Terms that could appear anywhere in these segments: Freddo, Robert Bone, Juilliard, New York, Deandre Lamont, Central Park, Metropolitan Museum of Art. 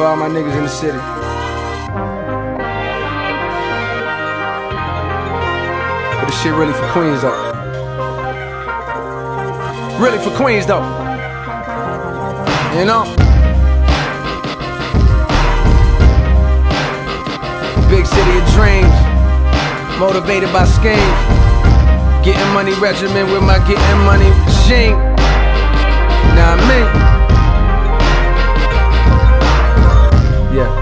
for all my niggas in the city. But this shit really for Queens though. Really for Queens though. You know? Big city of dreams, motivated by schemes. Getting money regimen with my getting money machine. Nah, I mean, yeah.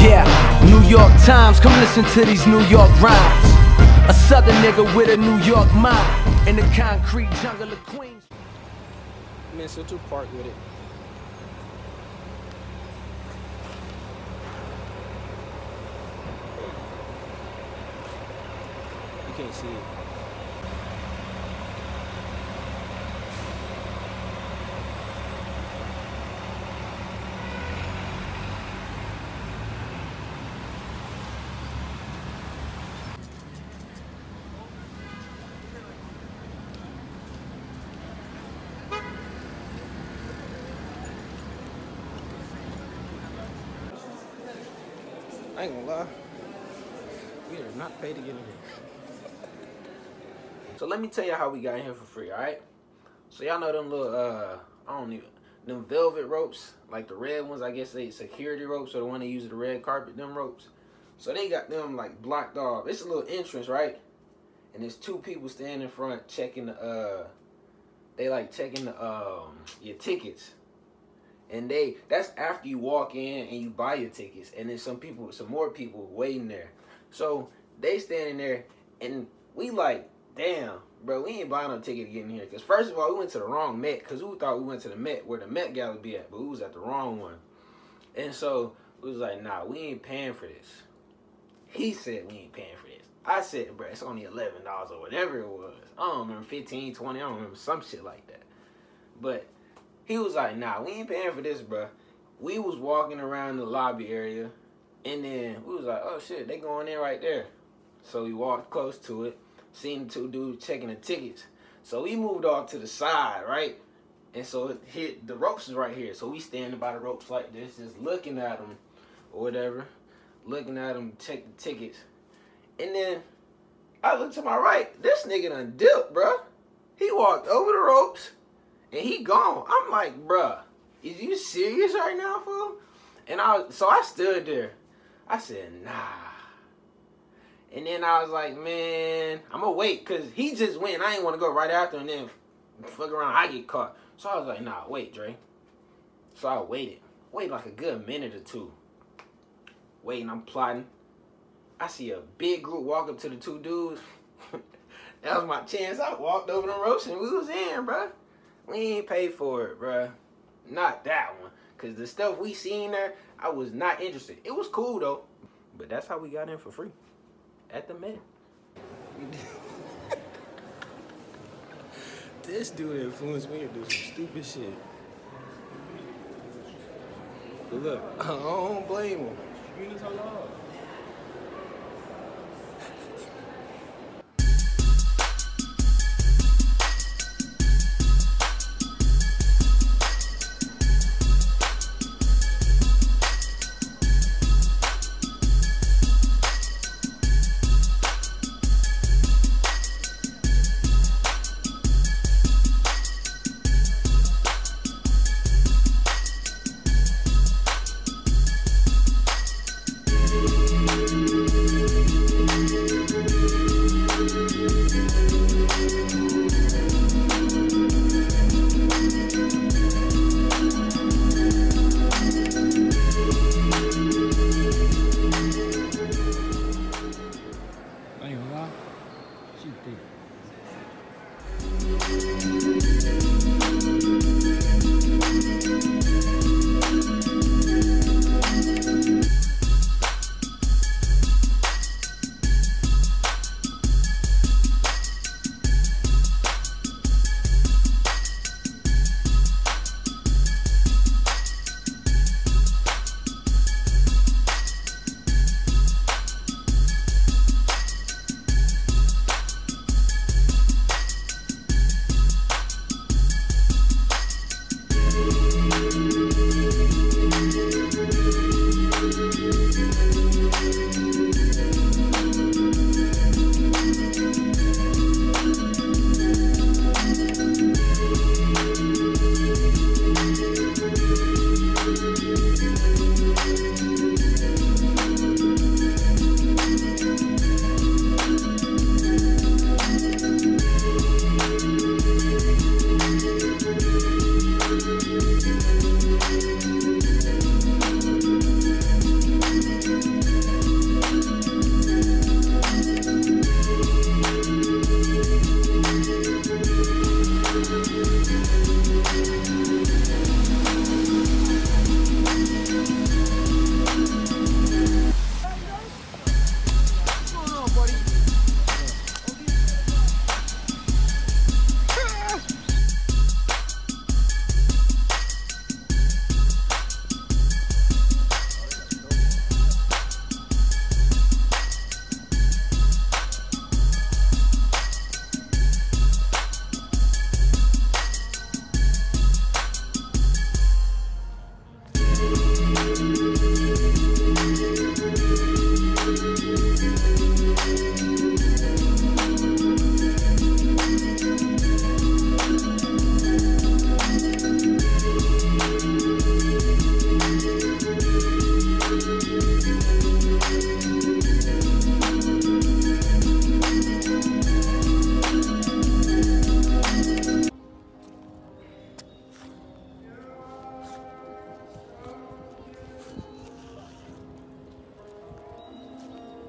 Yeah, New York Times, come listen to these New York rhymes. A southern nigga with a New York mind in the concrete jungle of Queens. Man, Central Park with it. You can't see it. I ain't gonna lie. We did not pay to get in here. So let me tell you how we got in here for free, alright? So y'all know them little, them velvet ropes, like the red ones, I guess they security ropes, or the one they use the red carpet, them ropes. So they got them like blocked off. It's a little entrance, right? And there's two people standing in front checking the, your tickets. And that's after you walk in and you buy your tickets. And then some more people waiting there. So they standing there and we like, damn, bro, we ain't buying no ticket to get in here. Because first of all, we went to the wrong Met. Because we thought we went to the Met, where the Met Gala be at. But we was at the wrong one. And so, we was like, nah, we ain't paying for this. He said we ain't paying for this. I said, bro, it's only $11 or whatever it was. I don't remember, 15, 20, I don't remember, some shit like that. But he was like, nah, we ain't paying for this, bro. We was walking around the lobby area. And then, we was like, oh, shit, they going in right there. So, we walked close to it. Seen two dudes checking the tickets. So we moved off to the side, right? And so it hit the ropes is right here. So we standing by the ropes like this, just looking at them or whatever. Looking at them, check the tickets. And then I look to my right. This nigga done dipped, bruh. He walked over the ropes and he gone. I'm like, bruh, is you serious right now, fool? And I stood there. I said, nah. And then I was like, man, I'm going to wait because he just went. I ain't want to go right after and then fuck around. I get caught. So I was like, nah, wait, Dre. So I waited. Waited like a good minute or two. Waiting, I'm plotting. I see a big group walk up to the two dudes. That was my chance. I walked over the ropes and we was in, bruh. We ain't paid for it, bruh. Not that one. Because the stuff we seen there, I was not interested. It was cool, though. But that's how we got in for free. At the Met. This dude influenced me to do some stupid shit. But look, I don't blame him.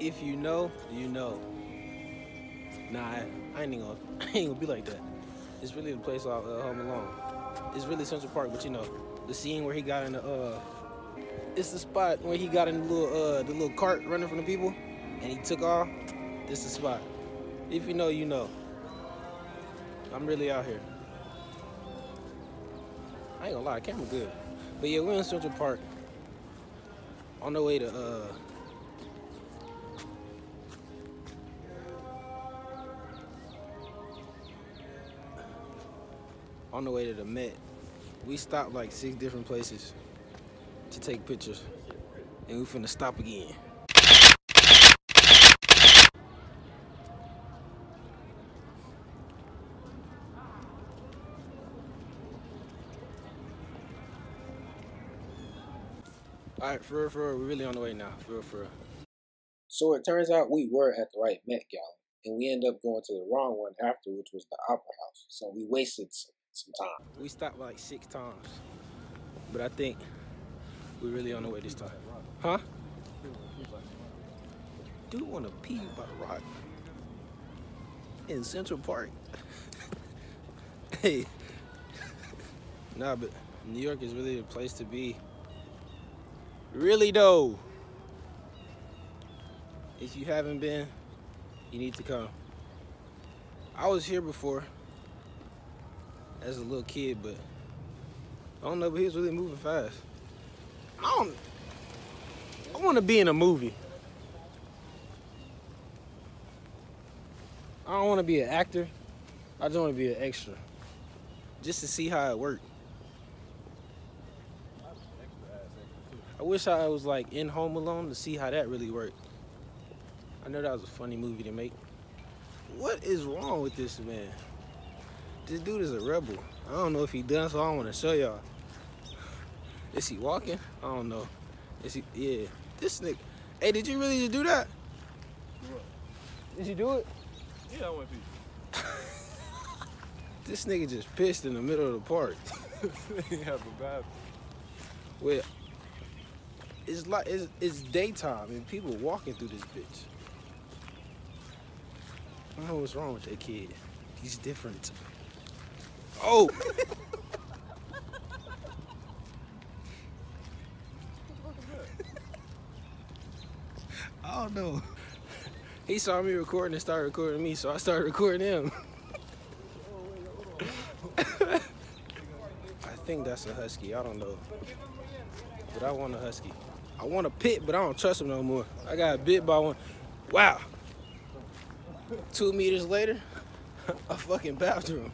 If you know, you know. Nah, I ain't gonna be like that. It's really the place off Home Alone. It's really Central Park, but you know, the scene where he got in the it's the spot where he got in the little cart running from the people and he took off. This is the spot. If you know, you know. I'm really out here. I ain't gonna lie, camera good. But yeah, we're in Central Park. On the way to on the way to the Met. We stopped like 6 different places to take pictures. And we finna stop again. Alright, for real, we're really on the way now, for real. So it turns out we were at the right Met Gala, and we ended up going to the wrong one after, which was the Opera House. So we wasted some time. We stopped like 6 times, but I think we're really on the way this time. Huh? Dude wanna pee by the rock in Central Park. Hey, nah, but New York is really the place to be. Really though, if you haven't been, you need to come. I was here before as a little kid, but I don't know, but he was really moving fast. I want to be in a movie. I don't want to be an actor. I just want to be an extra, just to see how it worked. I wish I was like in Home Alone to see how that really worked. I know that was a funny movie to make. What is wrong with this man? This dude is a rebel. I don't know if he done, so I don't want to show y'all. Is he walking? I don't know. Is he? Yeah. This nigga. Hey, did you really just do that? What? Did you do it? Yeah, I went pee. This nigga just pissed in the middle of the park. He have a bathroom. Well. It's like it's daytime and people walking through this bitch. I don't know what's wrong with that kid. He's different. Oh! I don't know. He saw me recording and started recording me, so I started recording him. I think that's a husky. I don't know. But I want a husky. I want a pit, but I don't trust him no more. I got bit by one. Wow. 2 meters later, a fucking bathroom.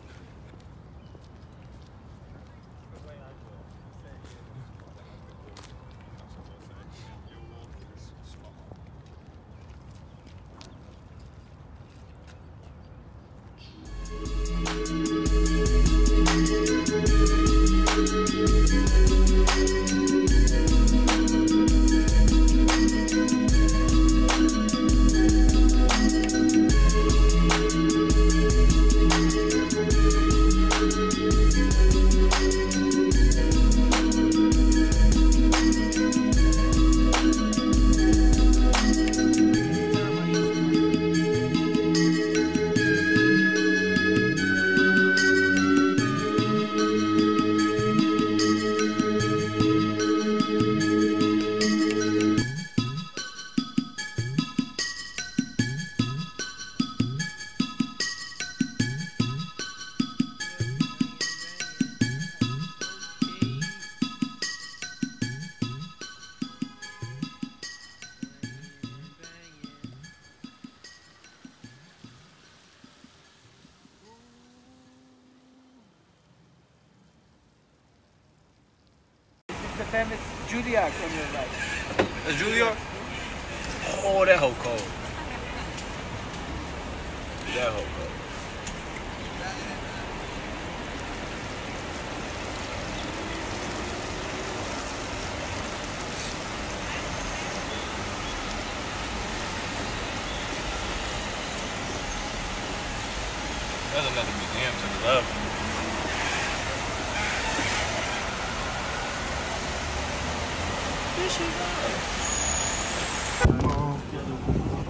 The famous Juilliard on your right. A Juilliard? Oh, that hoe cold. That hoe cold. There's another museum to the left. Thank you.